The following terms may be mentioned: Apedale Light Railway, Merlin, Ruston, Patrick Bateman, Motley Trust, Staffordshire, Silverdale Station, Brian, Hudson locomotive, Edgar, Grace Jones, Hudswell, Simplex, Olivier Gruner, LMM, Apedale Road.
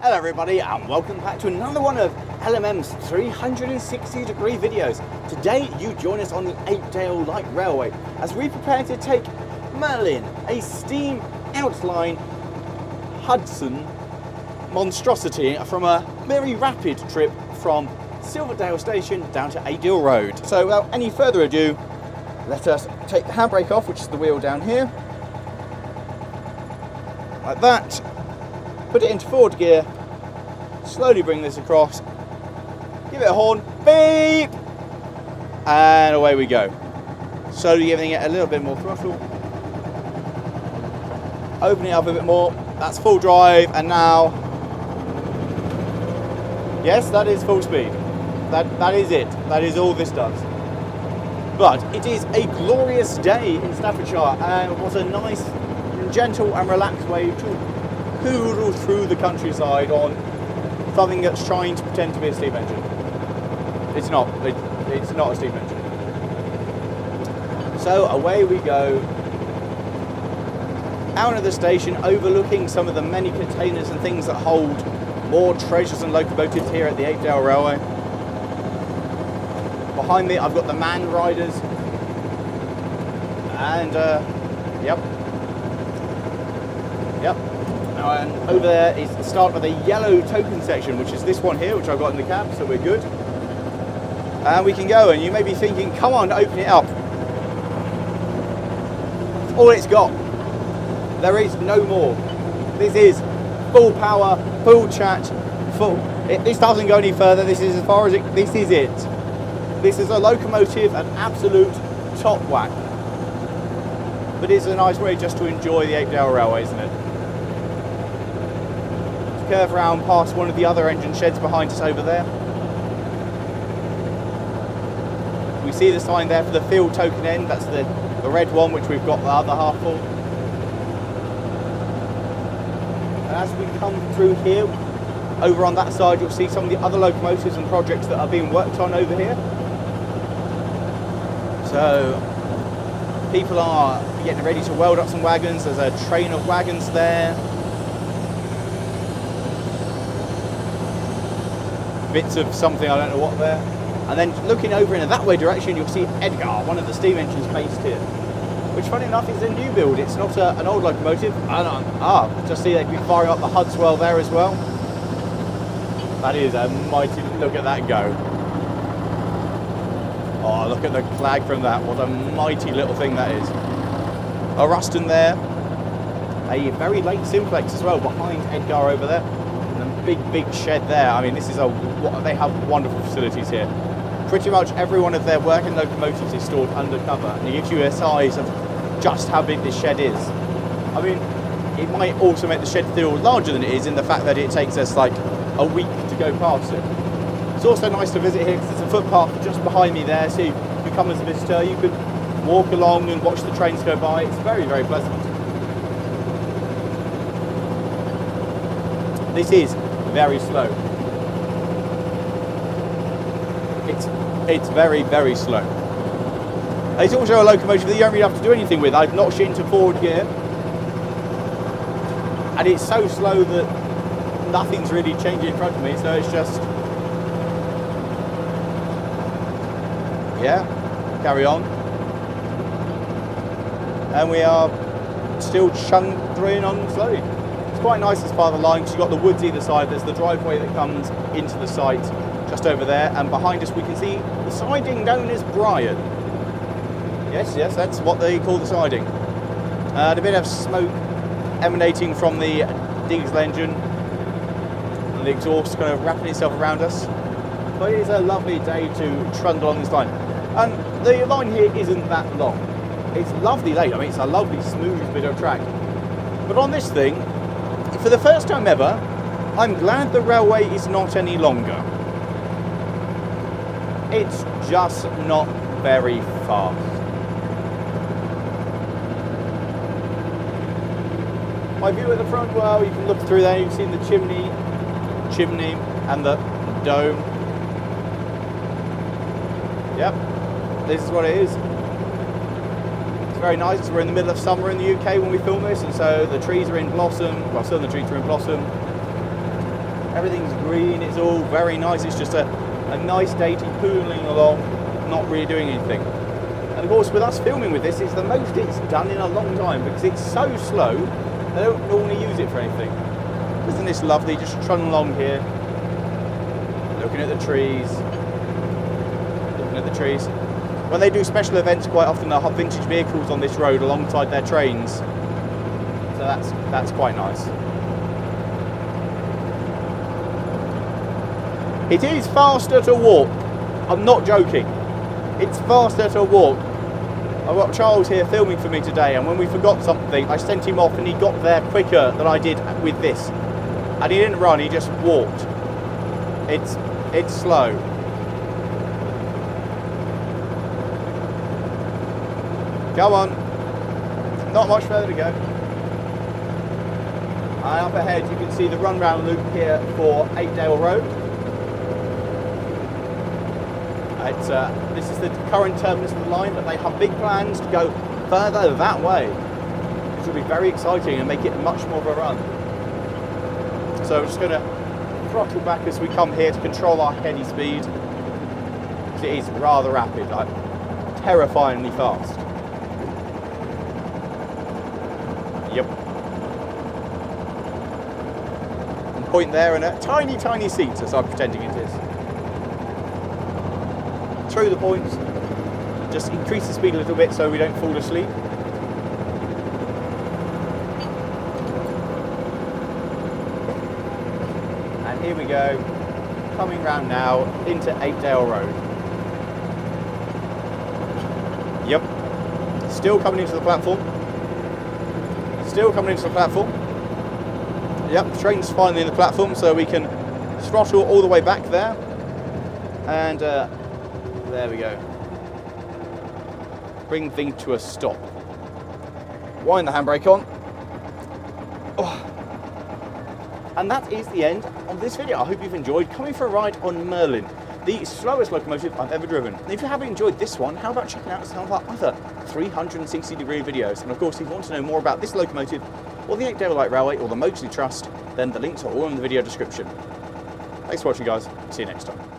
Hello everybody and welcome back to another one of LMM's 360 degree videos. Today you join us on the Apedale Light Railway as we prepare to take Merlin, a steam outline Hudson monstrosity, from a very rapid trip from Silverdale Station down to Apedale Road. So without any further ado, let us take the handbrake off, which is the wheel down here, like that. Put it into forward gear, slowly bring this across, give it a horn, beep, and away we go. Slowly giving it a little bit more throttle, opening it up a bit more, that's full drive, and now, yes, that is full speed. That is it, that is all this does. But it is a glorious day in Staffordshire, and what a nice, gentle and relaxed way to poodle through the countryside on something that's trying to pretend to be a steam engine. It's not. It's not a steam engine. So away we go, out of the station, overlooking some of the many containers and things that hold more treasures and locomotives here at the Apedale Railway. Behind me I've got the man riders, and and over there is the start of the yellow token section, which is this one here, which I've got in the cab, so we're good. And we can go, and you may be thinking, come on, open it up. That's all it's got. There is no more. This is full power, full chat, full. This doesn't go any further. This is as far as it, this is it. This is a locomotive, an absolute top whack. But it's a nice way just to enjoy the Apedale Railway, isn't it? Curve around past one of the other engine sheds behind us over there. We see the sign there for the field token end, that's the red one which we've got the other half for. And as we come through here, over on that side you'll see some of the other locomotives and projects that are being worked on over here. So people are getting ready to weld up some wagons, there's a train of wagons there. Bits of something, I don't know what there. And then looking over in a that way direction, you'll see Edgar, one of the steam engines based here. Which, funny enough, is a new build. It's not an old locomotive. Just see they've been firing up the Hudswell there as well. That is a mighty, look at that go. Oh, look at the flag from that. What a mighty little thing that is. A Ruston there. A very late Simplex as well, behind Edgar over there. Big shed there. I mean, this is they have wonderful facilities here. Pretty much every one of their working locomotives is stored undercover, and it gives you a size of just how big this shed is. I mean, it might also make the shed feel larger than it is in the fact that it takes us like a week to go past it. It's also nice to visit here because there's a footpath just behind me there, so if you come as a visitor, you could walk along and watch the trains go by. It's very, very pleasant. This is very slow. It's very, very slow. It's also a locomotive that you don't really have to do anything with. I've notched it into forward gear. And it's so slow that nothing's really changing in front of me, so it's just... yeah, carry on. And we are still chuntering on slowly. It's quite nice as part of the line because you've got the woods either side, there's the driveway that comes into the site just over there, and behind us we can see the siding known as Brian. Yes, that's what they call the siding. And a bit of smoke emanating from the diesel engine and the exhaust kind of wrapping itself around us. But it is a lovely day to trundle along this line. And the line here isn't that long. It's lovely laid, I mean it's a lovely smooth bit of track. But on this thing, for the first time ever, I'm glad the railway is not any longer. It's just not very fast. My view at the front, well, you can look through there, you've seen the chimney and the dome. Yep, this is what it is. Very nice because we're in the middle of summer in the UK when we film this, and so the trees are in blossom, well some of the trees are in blossom, everything's green, it's all very nice. It's just a nice day to be pooling along, not really doing anything. And of course, with us filming with this, it's the most it's done in a long time because it's so slow, they don't normally use it for anything. Isn't this lovely, just trundling along here, looking at the trees, When they do special events, quite often they'll have vintage vehicles on this road alongside their trains. So that's quite nice. It is faster to walk. I'm not joking. It's faster to walk. I've got Charles here filming for me today, and when we forgot something, I sent him off and he got there quicker than I did with this. And he didn't run, he just walked. It's slow. Go on. Not much further to go. And up ahead you can see the run round loop here for Apedale Road. It's, this is the current terminus of the line, but they have big plans to go further that way, which will be very exciting and make it much more of a run. So I'm just going to throttle back as we come here to control our heady speed. It is rather rapid, like terrifyingly fast. Yep. And point there and a tiny, tiny seat, as I'm pretending it is. Through the points, just increase the speed a little bit so we don't fall asleep. And here we go, coming round now into Apedale Road. Yep. Still coming into the platform. Still coming into the platform. Yep, the train's finally in the platform, so we can throttle all the way back there. And there we go. Bring thing to a stop. Wind the handbrake on. Oh. And that is the end of this video. I hope you've enjoyed coming for a ride on Merlin, the slowest locomotive I've ever driven. And if you haven't enjoyed this one, how about checking out some of our other 360-degree videos? And of course, if you want to know more about this locomotive, or the Apedale Light Railway, or the Motley Trust, then the links are all in the video description. Thanks for watching, guys. See you next time.